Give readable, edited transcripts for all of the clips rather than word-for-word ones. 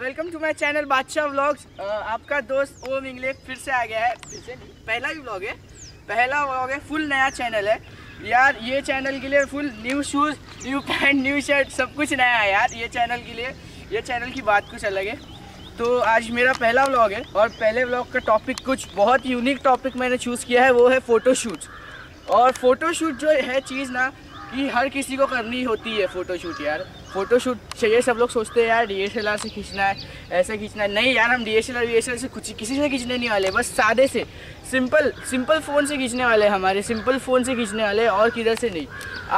Welcome to my channel Badshah vlogs. आपका दोस्त ओम इंगले फिर से आ गया है। फिर से नहीं, पहला भी व्लॉग है, फुल नया चैनल है यार। ये चैनल के लिए full new shoes, new pant, new shirt, सब कुछ नया है यार ये चैनल के लिए। ये चैनल की बात कुछ अलग है। तो आज मेरा पहला व्लॉग है और पहले व्लॉग का टॉपिक कुछ बहुत यूनिक टॉपिक मैंने चूज़ किया है, वो है फ़ोटोशूट। और फ़ोटोशूट जो है चीज़ ना कि हर किसी को करनी होती है। फ़ोटोशूट यार, फ़ोटोशूट चाहिए। सब लोग सोचते हैं यार DSLR से खींचना है, ऐसे खींचना है। नहीं यार, हम DSLR से कुछ किसी से खींचने नहीं वाले, बस सादे से सिंपल फ़ोन से खींचने वाले, हमारे सिंपल फ़ोन से खींचने वाले, और किधर से नहीं।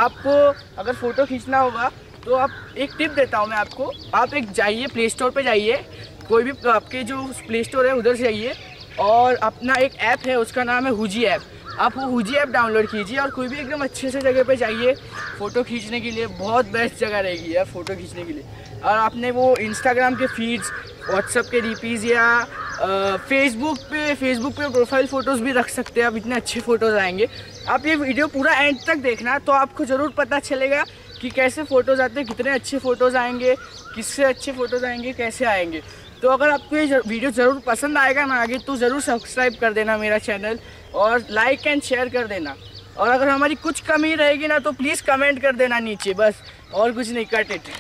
आपको अगर फ़ोटो खींचना होगा तो आप एक टिप देता हूँ मैं आपको। आप एक जाइए, प्ले स्टोर पर जाइए, कोई भी आपके जो प्ले स्टोर है उधर से जाइए, और अपना एक ऐप है उसका नाम है हुजी ऐप। आप वो हुजी ऐप डाउनलोड कीजिए और कोई भी एकदम अच्छे से जगह पे जाइए फ़ोटो खींचने के लिए। बहुत बेस्ट जगह रहेगी यार फ़ोटो खींचने के लिए। और आपने वो इंस्टाग्राम के फीड्स, व्हाट्सअप के डीपीज़ या फेसबुक पे प्रोफाइल फ़ोटोज़ भी रख सकते हैं आप। इतने अच्छे फ़ोटोज़ आएंगे। आप ये वीडियो पूरा एंड तक देखना तो आपको ज़रूर पता चलेगा कि कैसे फ़ोटोज़ आते हैं, कितने अच्छे फ़ोटोज़ आएंगे, किससे अच्छे फ़ोटोज़ आएंगे, कैसे आएंगे। तो अगर आपको ये वीडियो ज़रूर पसंद आएगा ना आगे, तो ज़रूर सब्सक्राइब कर देना मेरा चैनल और लाइक एंड शेयर कर देना। और अगर हमारी कुछ कमी रहेगी ना तो प्लीज़ कमेंट कर देना नीचे, बस और कुछ नहीं। Cut it.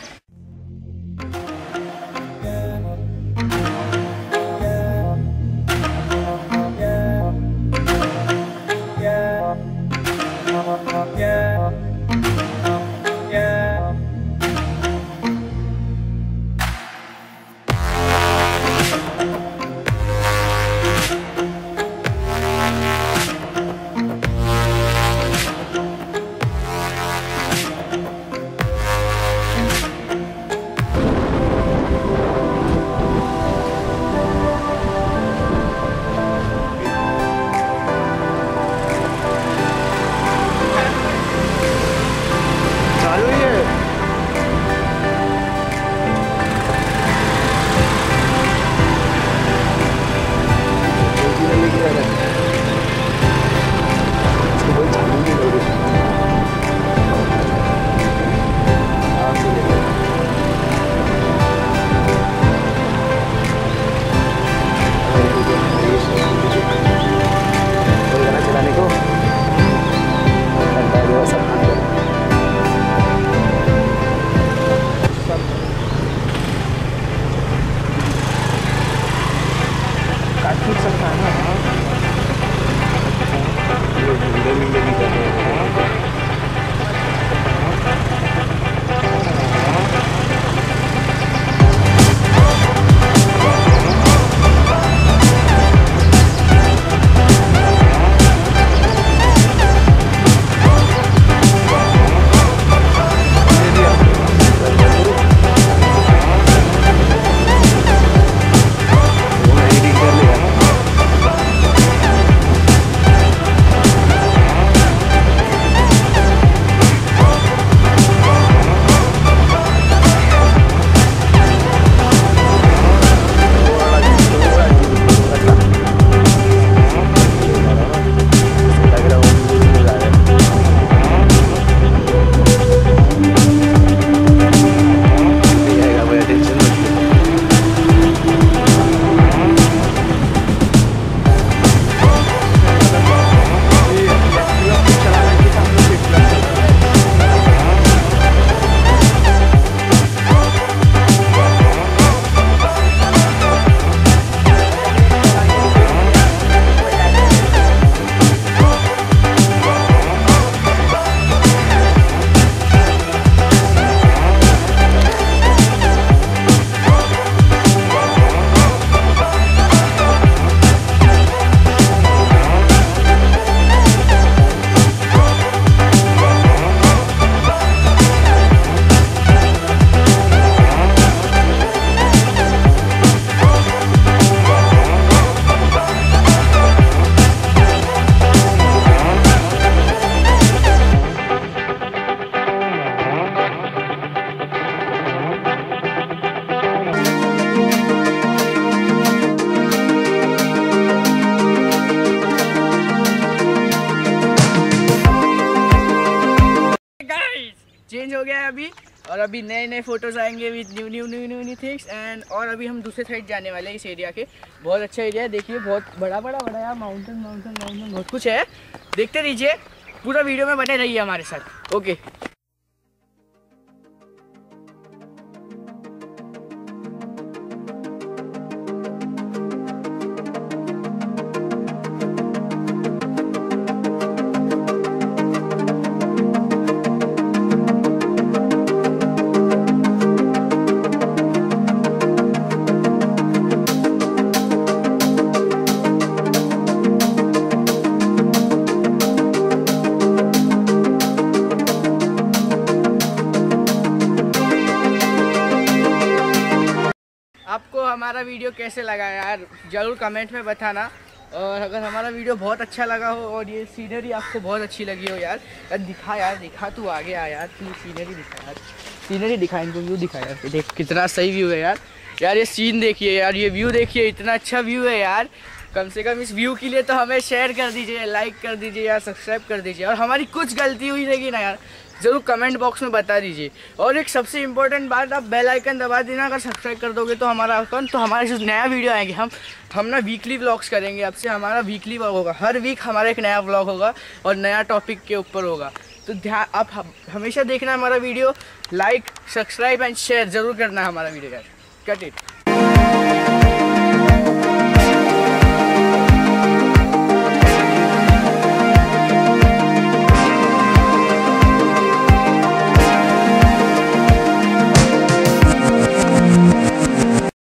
चेंज हो गया है अभी, और अभी नए नए फोटोज़ आएंगे with new new new new new things and. और अभी हम दूसरे साइड जाने वाले हैं इस एरिया के, बहुत अच्छा एरिया है, देखिए बहुत बड़ा बड़ा बड़ा यहाँ माउंटेन माउंटेन माउंटेन बहुत कुछ है, देखते रहिए, पूरा वीडियो में बने रहिए हमारे साथ। ओके आपको हमारा वीडियो कैसे लगा यार, ज़रूर कमेंट में बताना, और अगर हमारा वीडियो बहुत अच्छा लगा हो और ये सीनरी आपको बहुत अच्छी लगी हो यार, दिखा यार, दिखा तू आगे आ यार, तू सीनरी दिखा यार, सीनरी दिखा, इनको व्यू दिखा यार, देख कितना सही व्यू है यार, यार ये सीन देखिए यार, ये व्यू देखिए, इतना अच्छा व्यू है यार, कम से कम इस व्यू के लिए तो हमें शेयर कर दीजिए, लाइक कर दीजिए यार, सब्सक्राइब कर दीजिए, और हमारी कुछ गलती हुई रहेगी ना यार, ज़रूर कमेंट बॉक्स में बता दीजिए। और एक सबसे इम्पोर्टेंट बात, आप बेल आइकन दबा देना, अगर सब्सक्राइब कर दोगे तो हमारा अकाउंट, तो हमारे जो नया वीडियो आएंगे, हम ना वीकली व्लॉग्स करेंगे आपसे, हमारा वीकली व्लॉग होगा, हर वीक हमारा एक नया व्लॉग होगा और नया टॉपिक के ऊपर होगा, तो ध्यान आप हमेशा देखना हमारा video, like subscribe and share ज़रूर करना हमारा वीडियो यार। Cut it.